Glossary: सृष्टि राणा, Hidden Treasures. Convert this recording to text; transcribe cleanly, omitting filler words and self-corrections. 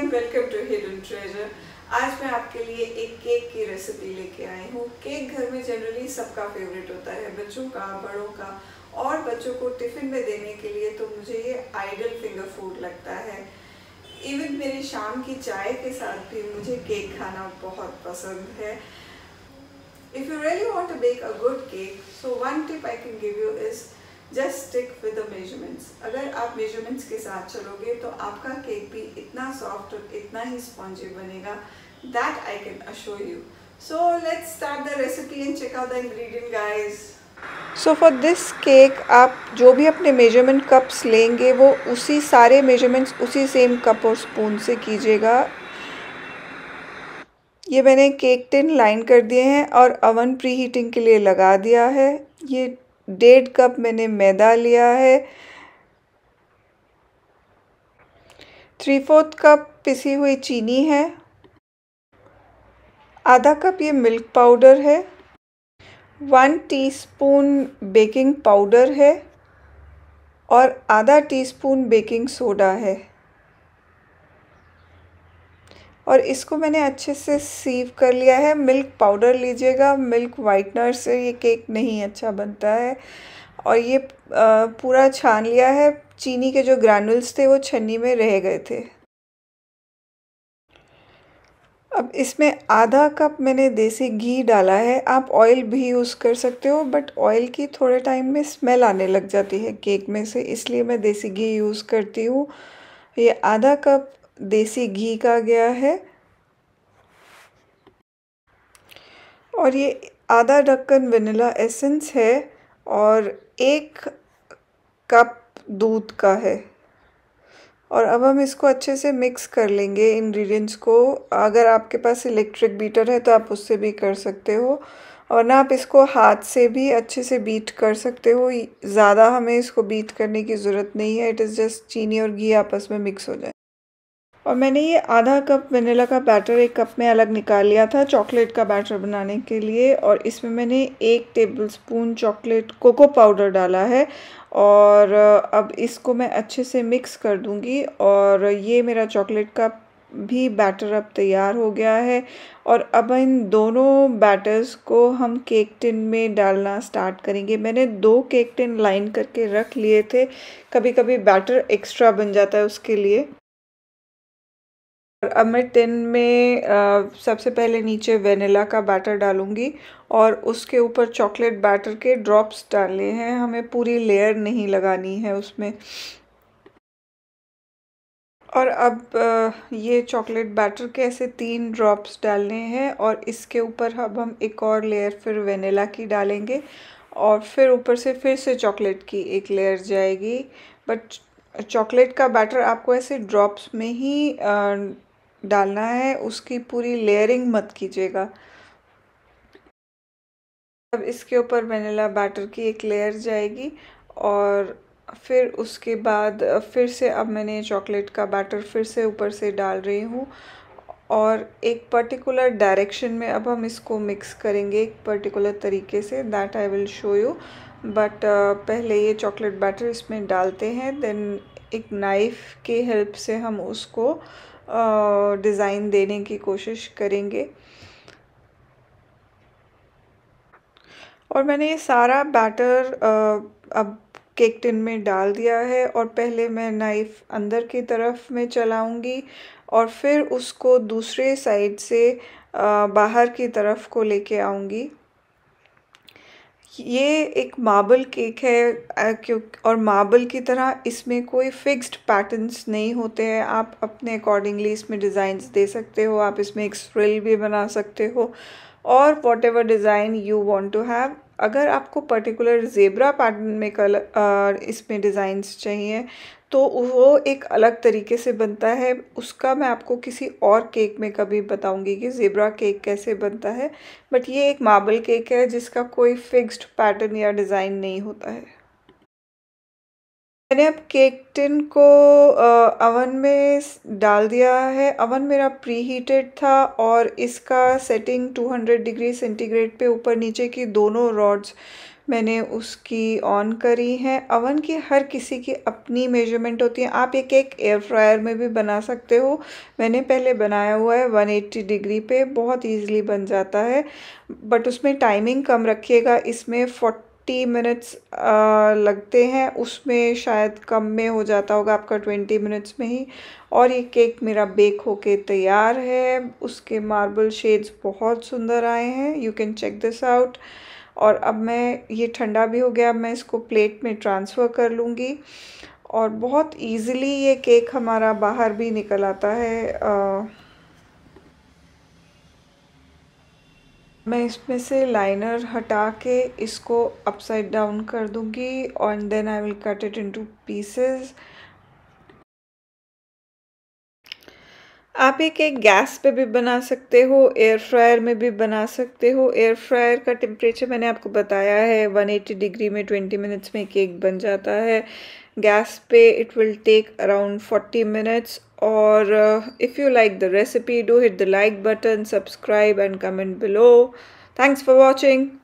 And welcome to hidden treasure. आज मैं आपके लिए एक केक की रेसिपी लेके आई हूँ। केक घर में जनरली सबका फेवरेट होता है, बच्चों का, बड़ों का, और बच्चों को टिफ़िन में देने के लिए तो मुझे ये आइडल फिंगर फूड लगता है। इवन मेरी शाम की चाय के साथ भी मुझे केक खाना बहुत पसंद है। If you really want to bake a good cake, so one tip I can give you is just stick with the measurements. अगर आप measurements के साथ चलोगे तो आपका केक भी इतना soft और इतना ही spongy बनेगा, that I can assure you. So let's start the recipe and check out the ingredient guys. So for this cake आप जो भी अपने measurement cups लेंगे वो उसी सारे measurements उसी same cup और spoon से कीजिएगा। ये मैंने केक टिन लाइन कर दिए हैं और अवन प्री हीटिंग के लिए लगा दिया है। ये 1.5 कप मैंने मैदा लिया है, 3/4 कप पिसी हुई चीनी है, आधा कप ये मिल्क पाउडर है, 1 टीस्पून बेकिंग पाउडर है और आधा टीस्पून बेकिंग सोडा है। और इसको मैंने अच्छे से सीव कर लिया है। मिल्क पाउडर लीजिएगा, मिल्क वाइटनर से ये केक नहीं अच्छा बनता है। और ये पूरा छान लिया है। चीनी के जो ग्रैनुल्स थे वो छन्नी में रह गए थे। अब इसमें आधा कप मैंने देसी घी डाला है। आप ऑयल भी यूज़ कर सकते हो, बट ऑयल की थोड़े टाइम में स्मेल आने लग जाती है केक में से, इसलिए मैं देसी घी यूज़ करती हूँ। ये आधा कप देसी घी का गया है और ये आधा ढक्कन वनीला एसेंस है और 1 कप दूध का है। और अब हम इसको अच्छे से मिक्स कर लेंगे इंग्रेडिएंट्स को। अगर आपके पास इलेक्ट्रिक बीटर है तो आप उससे भी कर सकते हो, वरना आप इसको हाथ से भी अच्छे से बीट कर सकते हो। ज़्यादा हमें इसको बीट करने की ज़रूरत नहीं है। इट इज़ जस्ट चीनी और घी आपस में मिक्स हो जाए। और मैंने ये आधा कप वनीला का बैटर 1 कप में अलग निकाल लिया था चॉकलेट का बैटर बनाने के लिए। और इसमें मैंने 1 टेबलस्पून चॉकलेट कोको पाउडर डाला है। और अब इसको मैं अच्छे से मिक्स कर दूंगी। और ये मेरा चॉकलेट का भी बैटर अब तैयार हो गया है। और अब इन दोनों बैटर्स को हम केक टिन में डालना स्टार्ट करेंगे। मैंने 2 केक टिन लाइन करके रख लिए थे। कभी कभी बैटर एक्स्ट्रा बन जाता है उसके लिए। अब मैं टिन में सबसे पहले नीचे वनीला का बैटर डालूंगी और उसके ऊपर चॉकलेट बैटर के ड्रॉप्स डालने हैं। हमें पूरी लेयर नहीं लगानी है उसमें। और अब ये चॉकलेट बैटर के ऐसे 3 ड्रॉप्स डालने हैं और इसके ऊपर अब हम एक और लेयर फिर वनीला की डालेंगे और फिर ऊपर से फिर से चॉकलेट की एक लेयर जाएगी। बट चॉकलेट का बैटर आपको ऐसे ड्रॉप्स में ही डालना है, उसकी पूरी लेयरिंग मत कीजिएगा। अब इसके ऊपर वनीला बैटर की एक लेयर जाएगी और फिर उसके बाद फिर से अब मैंने चॉकलेट का बैटर फिर से ऊपर से डाल रही हूँ। और एक पर्टिकुलर डायरेक्शन में अब हम इसको मिक्स करेंगे, एक पर्टिकुलर तरीके से, that I will show you. But पहले ये चॉकलेट बैटर इसमें डालते हैं, देन एक नाइफ़ के हेल्प से हम उसको डिज़ाइन देने की कोशिश करेंगे। और मैंने ये सारा बैटर अब केक टिन में डाल दिया है। और पहले मैं नाइफ़ अंदर की तरफ में चलाऊंगी और फिर उसको दूसरे साइड से बाहर की तरफ को लेके आऊंगी। ये एक मार्बल केक है और मार्बल की तरह इसमें कोई फिक्स्ड पैटर्न्स नहीं होते हैं। आप अपने अकॉर्डिंगली इसमें डिज़ाइंस दे सकते हो। आप इसमें एक स्ट्रिल भी बना सकते हो और whatever design you want to have. अगर आपको पर्टिकुलर जेब्रा पैटर्न में इसमें डिज़ाइंस चाहिए तो वो एक अलग तरीके से बनता है। उसका मैं आपको किसी और केक में कभी बताऊंगी कि जेब्रा केक कैसे बनता है। बट ये एक मार्बल केक है जिसका कोई फिक्स्ड पैटर्न या डिज़ाइन नहीं होता है। मैंने अब केक टिन को अवन में डाल दिया है। अवन मेरा प्री हीटेड था और इसका सेटिंग 200 डिग्री सेंटीग्रेड पे ऊपर नीचे की दोनों रॉड्स मैंने उसकी ऑन करी है। अवन की हर किसी की अपनी मेजरमेंट होती है, आप एक एक एयर फ्रायर में भी बना सकते हो। मैंने पहले बनाया हुआ है 180 डिग्री पे, बहुत ईजिली बन जाता है, बट उसमें टाइमिंग कम रखिएगा। इसमें 40 मिनट्स लगते हैं, उसमें शायद कम में हो जाता होगा आपका 20 मिनट्स में ही। और ये केक मेरा बेक होके तैयार है, उसके मार्बल शेड्स बहुत सुंदर आए हैं, you can check this out. और अब मैं ये ठंडा भी हो गया, अब मैं इसको प्लेट में ट्रांसफ़र कर लूँगी। और बहुत ईज़िली ये केक हमारा बाहर भी निकल आता है। मैं इसमें से लाइनर हटा के इसको अपसाइड डाउन कर दूँगी और then I will cut it into pieces. आप एक गैस पे भी बना सकते हो, एयर फ्रायर में भी बना सकते हो। एयर फ्रायर का टेम्परेचर मैंने आपको बताया है 180 डिग्री में 20 मिनट्स में केक बन जाता है। गैस पे it will take around 40 minutes. और If you like the recipe, do hit the like button, subscribe and comment below. Thanks for watching.